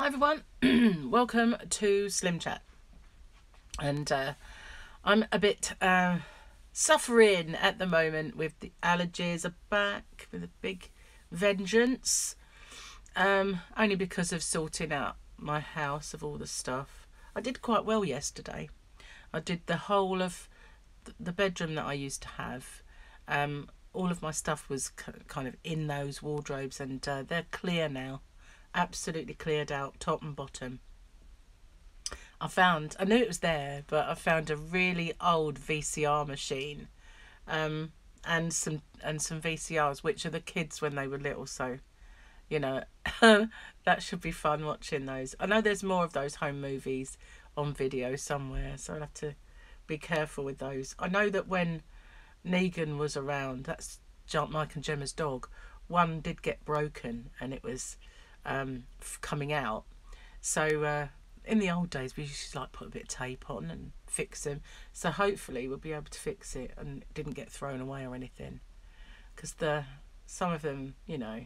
Hi everyone, welcome to Slim Chat, and I'm a bit suffering at the moment with the allergies are back with a big vengeance, only because of sorting out my house of all the stuff. I did quite well yesterday. I did the whole of the bedroom that I used to have. All of my stuff was kind of in those wardrobes, and they're clear now. Absolutely cleared out top and bottom. I knew it was there, but I found a really old VCR machine and some VCRs, which are the kids when they were little, so you know that should be fun watching those. I know there's more of those home movies on video somewhere, so I'll have to be careful with those. I know that when Negan was around, that's Mike and Gemma's dog, one did get broken and it was coming out, so in the old days we used to like put a bit of tape on and fix them, so hopefully we'll be able to fix it and it didn't get thrown away or anything, because some of them, you know,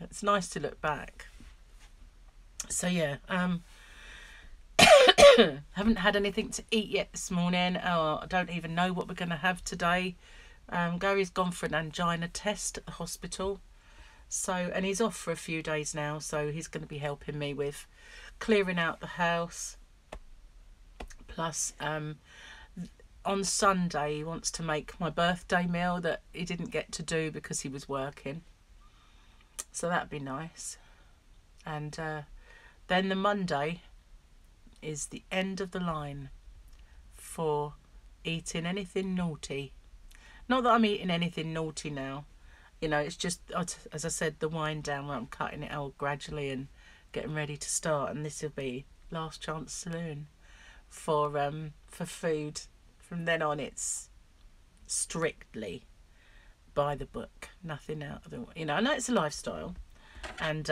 it's nice to look back. So yeah, haven't had anything to eat yet this morning. Oh, I don't even know what we're gonna have today. Gary's gone for an angina test at the hospital. So, and he's off for a few days now, so he's going to be helping me with clearing out the house. Plus, on Sunday, he wants to make my birthday meal that he didn't get to do because he was working. So that'd be nice. And then the Monday is the end of the line for eating anything naughty. Not that I'm eating anything naughty now. You know, it's just, as I said, the wind down where I'm cutting it out gradually and getting ready to start. And this will be last chance saloon for food. From then on, it's strictly by the book. Nothing out of the, you know, I know it's a lifestyle. And,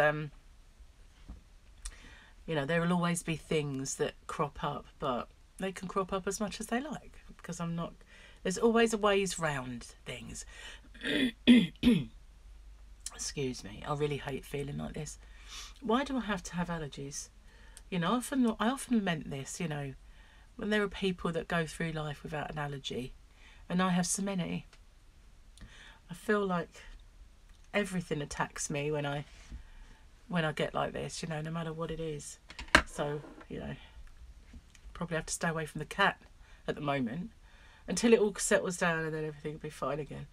you know, there will always be things that crop up, but they can crop up as much as they like. Because I'm not, there's always a ways round things. Excuse me, I really hate feeling like this. Why do I have to have allergies? You know, I often lament this, you know, when there are people that go through life without an allergy, and I have so many. I feel like everything attacks me when I get like this, you know, no matter what it is. So, you know, probably have to stay away from the cat at the moment until it all settles down, and then everything will be fine again.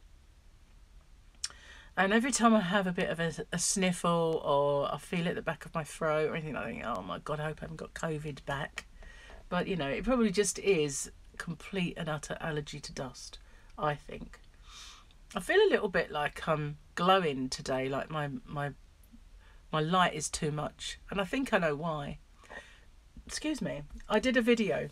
And every time I have a bit of a sniffle, or I feel it at the back of my throat or anything, I think, oh my God, I hope I haven't got COVID back. But, you know, it probably just is complete and utter allergy to dust, I think. I feel a little bit like I'm glowing today, like my light is too much. And I think I know why. Excuse me. I did a video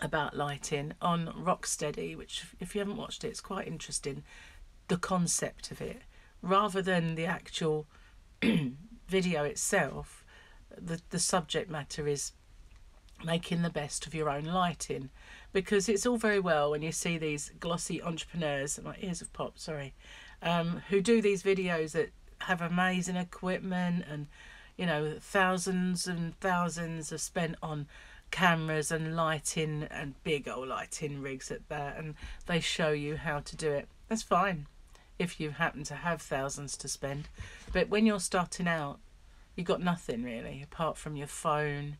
about lighting on Rocksteady, which, if you haven't watched it, it's quite interesting. The concept of it, rather than the actual video itself, the subject matter is making the best of your own lighting. Because it's all very well when you see these glossy entrepreneurs, my ears have popped, sorry, who do these videos that have amazing equipment, and you know, thousands and thousands are spent on cameras and lighting and big old lighting rigs at that, and they show you how to do it. That's fine if you happen to have thousands to spend, but when you're starting out, you've got nothing really apart from your phone,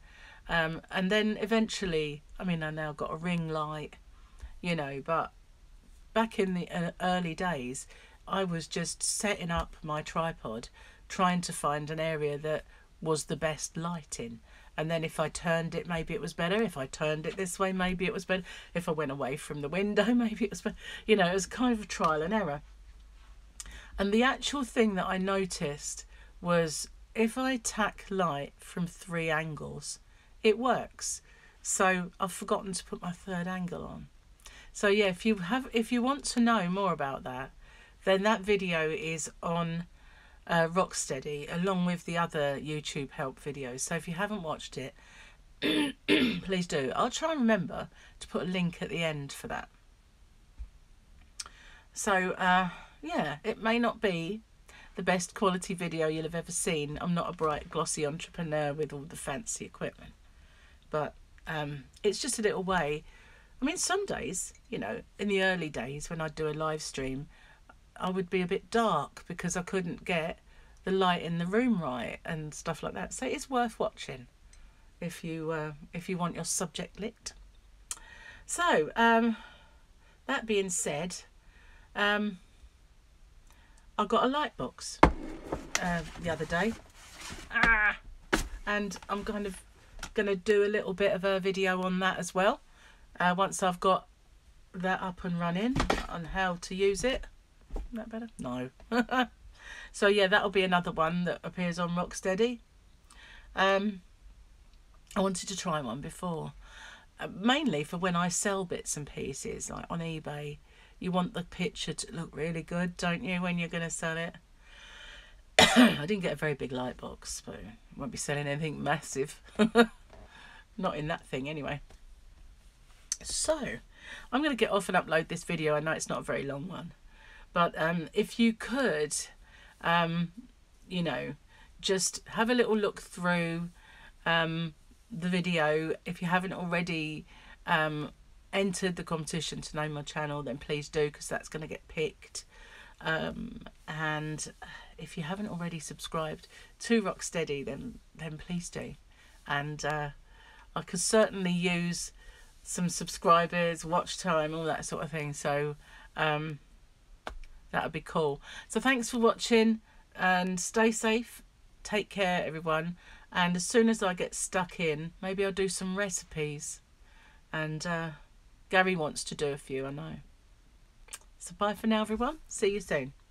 and then eventually, I mean, I now got a ring light, you know, but back in the early days, I was just setting up my tripod, trying to find an area that was the best lighting, and then if I turned it, maybe it was better. If I turned it this way, maybe it was better. If I went away from the window, maybe it was better. You know, it was kind of a trial and error. And the actual thing that I noticed was if I tack light from three angles, it works. So I've forgotten to put my third angle on. So yeah, if you want to know more about that, then that video is on Rocksteady, along with the other YouTube help videos. So if you haven't watched it, please do. I'll try and remember to put a link at the end for that. So yeah, it may not be the best quality video you'll have ever seen. I'm not a bright, glossy entrepreneur with all the fancy equipment, but it's just a little way. I mean, some days, you know, in the early days when I'd do a live stream, I would be a bit dark because I couldn't get the light in the room right and stuff like that. So it's worth watching if you want your subject lit. So that being said, I got a light box the other day, and I'm kind of going to do a little bit of a video on that as well, once I've got that up and running, on how to use it. Is that better? No. So yeah, that'll be another one that appears on Rocksteady. I wanted to try one before, mainly for when I sell bits and pieces, like on eBay. You want the picture to look really good, don't you, when you're going to sell it? I didn't get a very big light box, but I won't be selling anything massive. Not in that thing anyway. So I'm going to get off and upload this video. I know it's not a very long one, but if you could, you know, just have a little look through the video. If you haven't already entered the competition to name my channel, then please do, because that's going to get picked. And if you haven't already subscribed to Rocksteady, then please do. And I could certainly use some subscribers, watch time, all that sort of thing. So that would be cool. So thanks for watching, and stay safe. Take care, everyone. And as soon as I get stuck in, maybe I'll do some recipes. And Gary wants to do a few, I know. So bye for now, everyone. See you soon.